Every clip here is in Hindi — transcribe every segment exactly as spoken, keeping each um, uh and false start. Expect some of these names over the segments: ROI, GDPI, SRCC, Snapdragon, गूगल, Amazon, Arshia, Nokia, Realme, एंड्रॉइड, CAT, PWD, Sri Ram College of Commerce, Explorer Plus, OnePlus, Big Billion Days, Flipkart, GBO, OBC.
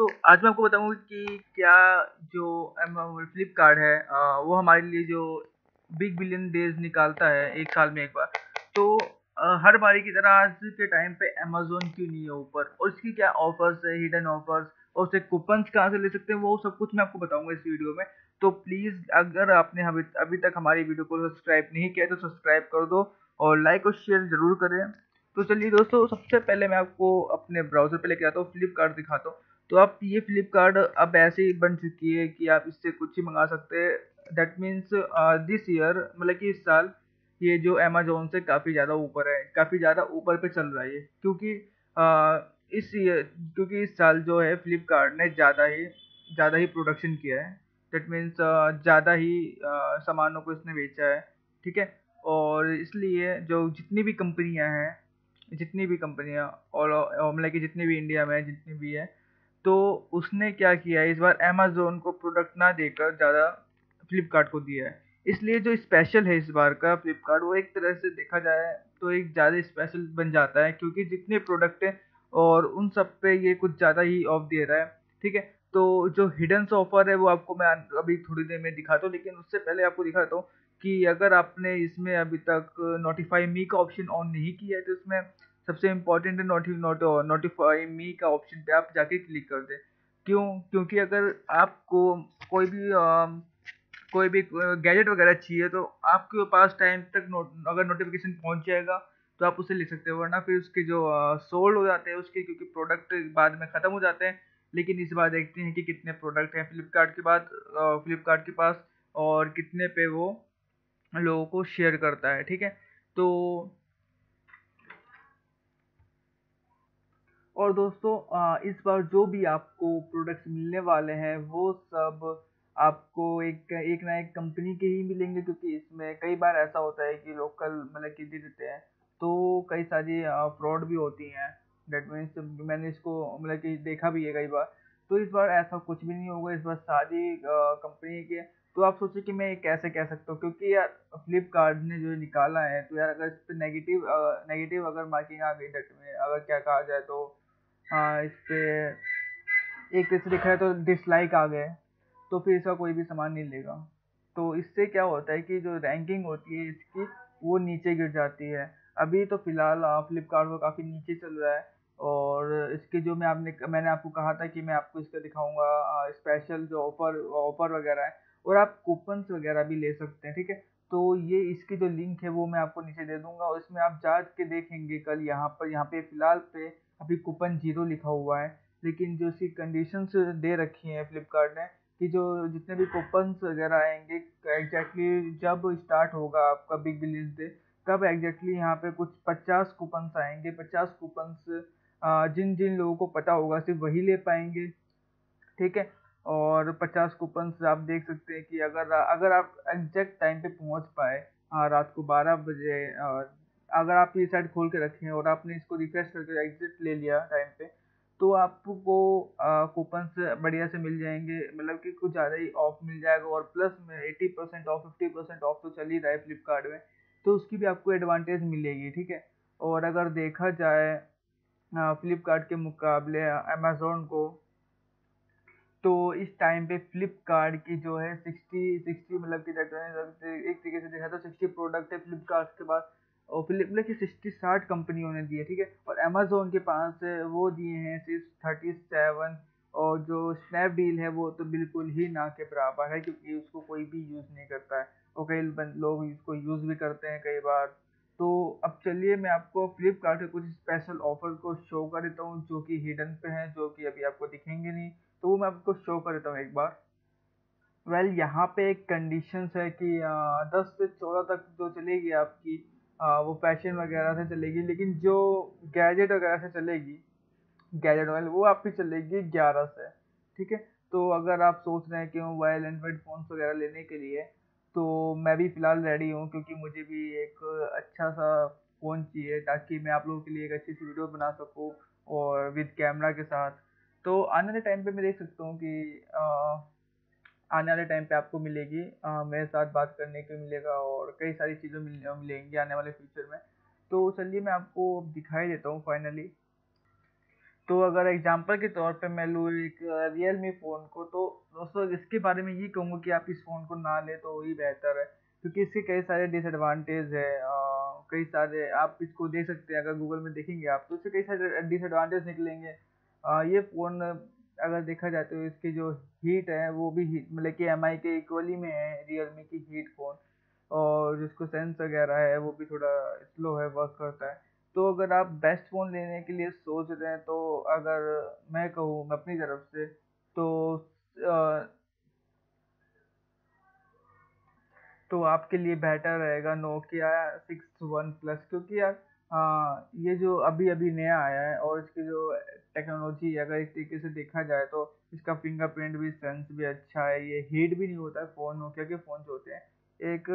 दोस्तों आज मैं आपको बताऊंगा कि क्या जो फ्लिपकार्ट है वो हमारे लिए जो बिग बिलियन डेज निकालता है एक साल में एक बार, तो हर बारी की तरह आज के टाइम पे अमेजोन क्यों नहीं है ऊपर, और इसकी क्या ऑफर्स है, हिडन ऑफर्स, और उससे कूपन कहाँ से ले सकते हैं, वो सब कुछ मैं आपको बताऊंगा इस वीडियो में। तो प्लीज़ अगर आपने अभी तक हमारी वीडियो को सब्सक्राइब नहीं किया तो सब्सक्राइब कर दो और लाइक और शेयर ज़रूर करें। तो चलिए दोस्तों, सबसे पहले मैं आपको अपने ब्राउज़र पर लेके आता हूँ, फ्लिपकार्ट दिखाता हूँ। तो आप ये फ्लिपकार्ट अब ऐसे ही बन चुकी है कि आप इससे कुछ ही मंगा सकते हैं। दैट मीन्स दिस ईयर, मतलब कि इस साल ये जो अमेजोन से काफ़ी ज़्यादा ऊपर है, काफ़ी ज़्यादा ऊपर पे चल रहा है ये, क्योंकि uh, इस ईयर क्योंकि इस साल जो है फ्लिपकार्ट ने ज़्यादा ही ज़्यादा ही प्रोडक्शन किया है। दैट मीन्स uh, ज़्यादा ही uh, सामानों को इसने बेचा है, ठीक है। और इसलिए जो जितनी भी कंपनियां हैं जितनी भी कंपनियां और मतलब कि जितनी भी इंडिया में जितनी भी है, तो उसने क्या किया है इस बार अमेजोन को प्रोडक्ट ना देकर ज़्यादा फ्लिपकार्ट को दिया है। इसलिए जो स्पेशल है इस बार का फ्लिपकार्ट, वो एक तरह से देखा जाए तो एक ज़्यादा स्पेशल बन जाता है, क्योंकि जितने प्रोडक्ट हैं और उन सब पे ये कुछ ज़्यादा ही ऑफ दे रहा है, ठीक है। तो जो हिडन ऑफर है वो आपको मैं अभी थोड़ी देर में दिखाता हूँ, लेकिन उससे पहले आपको दिखाता हूँ कि अगर आपने इसमें अभी तक नोटिफाई मी का ऑप्शन ऑन नहीं किया है तो इसमें सबसे इम्पॉर्टेंट है नोटिफाई मी का ऑप्शन पर आप जाके क्लिक कर दें। क्यों? क्योंकि अगर आपको कोई भी आ, कोई भी गैजेट वगैरह चाहिए तो आपके पास टाइम तक नो, अगर नोटिफिकेशन पहुंच जाएगा तो आप उसे ले सकते हो, वरना फिर उसके जो सोल्ड हो जाते हैं उसके, क्योंकि प्रोडक्ट बाद में ख़त्म हो जाते हैं। लेकिन इस बार देखते हैं कि कितने प्रोडक्ट हैं फ्लिपकार्ट के बाद फ्लिपकार्ट के पास और कितने पे वो लोगों को शेयर करता है, ठीक है। तो और दोस्तों इस बार जो भी आपको प्रोडक्ट्स मिलने वाले हैं वो सब आपको एक एक ना एक कंपनी के ही मिलेंगे, क्योंकि इसमें कई बार ऐसा होता है कि लोकल मतलब कि दे देते हैं तो कई सारी फ्रॉड भी होती हैं। डेट मीन्स मैंने इसको मतलब कि देखा भी है कई बार। तो इस बार ऐसा कुछ भी नहीं होगा, इस बार सारी कंपनी के। तो आप सोचें कि मैं कैसे कह सकता हूँ, क्योंकि यार फ्लिपकार्ट ने जो निकाला है तो यार अगर इस पर नेगेटिव नेगेटिव अगर मार्किंग आ गई डेट में, अगर क्या कहा जाए तो हाँ, इस पर एक तरह से देखा जाए तो डिसलाइक आ गए तो फिर इसका कोई भी सामान नहीं लेगा। तो इससे क्या होता है कि जो रैंकिंग होती है इसकी वो नीचे गिर जाती है। अभी तो फ़िलहाल फ्लिपकार्ट को काफ़ी नीचे चल रहा है, और इसके जो मैं आपने मैंने आपको कहा था कि मैं आपको इसका दिखाऊंगा स्पेशल जो ऑफ़र ऑफ़र वगैरह है, और आप कूपन्स वगैरह भी ले सकते हैं, ठीक है। तो ये इसकी जो लिंक है वो मैं आपको नीचे दे दूँगा, और इसमें आप जा के देखेंगे कल। यहाँ पर यहाँ पर फ़िलहाल पे अभी कूपन जीरो लिखा हुआ है, लेकिन जो इसकी कंडीशंस दे रखी हैं फ्लिपकार्ट ने कि जो जितने भी कूपन्स वगैरह आएंगे एग्जैक्टली जब स्टार्ट होगा आपका बिग बिलियन डे, तब एग्जैक्टली यहाँ पे कुछ पचास कूपन्स आएंगे। पचास कूपन्स जिन जिन लोगों को पता होगा सिर्फ वही ले पाएंगे, ठीक है। और पचास कूपन्स आप देख सकते हैं कि अगर अगर आप एग्जैक्ट टाइम पे पहुँच पाए रात को बारह बजे, और अगर आप ये साइड खोल के रखें और आपने इसको रिफ्रेश करके एग्जैक्ट ले लिया टाइम पर, तो आपको कूपन्स बढ़िया से मिल जाएंगे, मतलब कि कुछ ज़्यादा ही ऑफ मिल जाएगा। और प्लस में अस्सी परसेंट ऑफ पचास परसेंट ऑफ तो चल ही रहा है फ्लिपकार्ट में, तो उसकी भी आपको एडवांटेज मिलेगी, ठीक है। और अगर देखा जाए फ्लिपकार्ट के मुकाबले अमेज़ोन को, तो इस टाइम पे फ्लिपकार्ट की जो है साठ साठ मतलब कि एक तरीके से देखा तो साठ प्रोडक्ट है फ्लिपकार्ट के पास, और मतलब कि सिक्सटी साठ कंपनियों ने दिए, ठीक है। और अमेजोन के पास वो दिए हैं सिर्फ थर्टी सेवन, और जो स्नैपडील है वो तो बिल्कुल ही ना के बराबर है, क्योंकि उसको कोई भी यूज़ नहीं करता है, और कई लोग इसको यूज़ भी करते हैं कई बार। तो अब चलिए मैं आपको फ्लिपकार्ट के कुछ स्पेशल ऑफर को शो कर देता हूँ जो कि हिडन पे हैं, जो कि अभी आपको दिखेंगे नहीं, तो वो मैं आपको शो कर देता हूँ एक बार। वेल well, यहाँ पर एक कंडीशंस है कि दस से चौदह तक जो चलेगी आपकी आ, वो फैशन वगैरह से चलेगी, लेकिन जो गैजेट वगैरह से चलेगी गैजेट वाले वो आपकी चलेगी ग्यारह से, ठीक है। तो अगर आप सोच रहे हैं कि मोबाइल एंड्रॉइड फ़ोन वगैरह लेने के लिए, तो मैं भी फ़िलहाल रेडी हूँ, क्योंकि मुझे भी एक अच्छा सा फ़ोन चाहिए ताकि मैं आप लोगों के लिए एक अच्छी सी वीडियो बना सकूँ और विद कैमरा के साथ। तो आने वाले टाइम पर मैं देख सकता हूँ कि आ, आने वाले टाइम पे आपको मिलेगी, आ, मेरे साथ बात करने को मिलेगा और कई सारी चीज़ें मिल मिलेंगी आने वाले फ्यूचर में। तो चलिए मैं आपको दिखाई देता हूँ फाइनली। तो अगर एग्जांपल के तौर पे मैं लूँ एक रियलमी फ़ोन को, तो दोस्तों इसके बारे में ये कहूँगा कि आप इस फ़ोन को ना लें तो वही बेहतर है, क्योंकि इसके कई सारे डिसएडवांटेज है, कई सारे आप इसको देख सकते हैं, अगर गूगल में देखेंगे आप तो इससे कई सारे डिसएडवांटेज निकलेंगे। आ, ये फ़ोन अगर देखा जाए तो इसकी जो हीट है वो भी हीट मतलब कि एम आई के इक्वली में है रियलमी की हीट फ़ोन, और जिसको सेंस वगैरह है वो भी थोड़ा स्लो है, वर्क करता है। तो अगर आप बेस्ट फ़ोन लेने के लिए सोच रहे हैं तो अगर मैं कहूँ मैं अपनी तरफ से तो आ, तो आपके लिए बेहतर रहेगा नोकिया सिक्स वन प्लस, क्योंकि यार आ, ये जो अभी अभी नया आया है और इसकी जो टेक्नोलॉजी अगर एक तरीके से देखा जाए तो इसका फिंगरप्रिंट भी सेंस भी अच्छा है, ये हीट भी नहीं होता है। फ़ोन नोकिया के फ़ोन जो होते हैं एक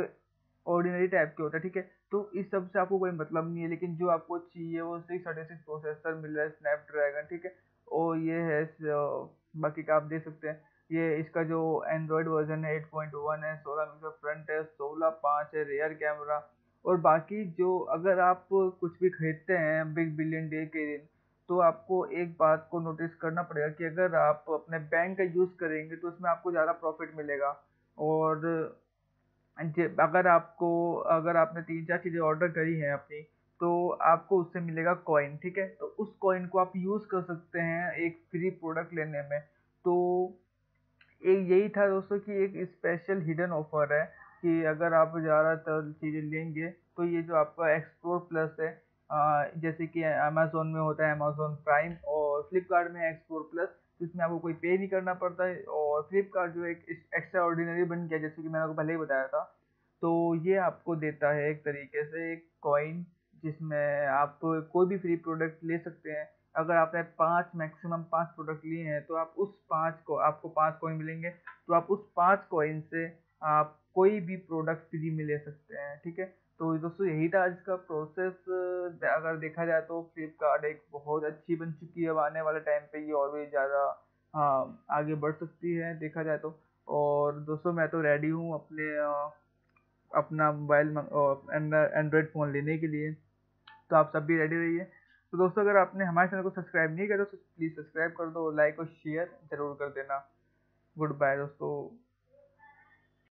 ऑर्डिनरी टाइप के होता है, ठीक है, तो इस सब से आपको कोई मतलब नहीं है, लेकिन जो आपको चाहिए वो सिक्स थर्टी सिक्स प्रोसेसर मिल रहा है स्नैपड्रैगन, ठीक है, और ये है बाकी का आप देख सकते हैं। ये इसका जो एंड्रॉयड वर्जन है एट पॉइंट वन है, सोलह मेगा फ्रंट है, सोलह पाँच है रियर कैमरा, और बाकी जो अगर आप कुछ भी खरीदते हैं बिग बिलियन डे के दिन तो आपको एक बात को नोटिस करना पड़ेगा कि अगर आप अपने बैंक का यूज़ करेंगे तो उसमें आपको ज़्यादा प्रॉफिट मिलेगा, और अगर आपको अगर आपने तीन चार चीज़ें ऑर्डर करी हैं अपनी तो आपको उससे मिलेगा कॉइन, ठीक है, तो उस कॉइन को आप यूज़ कर सकते हैं एक फ्री प्रोडक्ट लेने में। तो एक यही था दोस्तों कि एक स्पेशल हिडन ऑफ़र है कि अगर आप ज़्यादातर चीज़ें लेंगे तो ये जो आपका एक्सप्लोर प्लस है आ, जैसे कि अमेज़ोन में होता है अमेज़ोन प्राइम और फ्लिपकार्ट में एक्सप्लोर प्लस, इसमें आपको कोई पे नहीं करना पड़ता है, और फ्लिपकार्ट जो एक एक्स्ट्रा ऑर्डिनरी बन गया जैसे कि मैंने आपको पहले ही बताया था, तो ये आपको देता है एक तरीके से एक कॉइन जिसमें आप कोई भी फ्री प्रोडक्ट ले सकते हैं। अगर आपने पांच मैक्सिमम पांच प्रोडक्ट लिए हैं तो आप उस पांच को आपको पांच कॉइन मिलेंगे, तो आप उस पांच कॉइन से आप कोई भी प्रोडक्ट फ्री में ले सकते हैं, ठीक है। तो दोस्तों यही था इसका प्रोसेस। अगर देखा जाए तो फ्लिपकार्ट एक बहुत अच्छी बन चुकी है, अब आने वाले टाइम पे ये और भी ज़्यादा हाँ आगे बढ़ सकती है देखा जाए तो। और दोस्तों मैं तो रेडी हूँ अपने अपना मोबाइल एंड्रॉयड फ़ोन लेने के लिए, तो आप सब भी रेडी रहिए। तो दोस्तों अगर आपने हमारे चैनल को सब्सक्राइब नहीं किया तो प्लीज़ सब्सक्राइब कर दो, लाइक और शेयर ज़रूर कर देना। गुड बाय दोस्तों।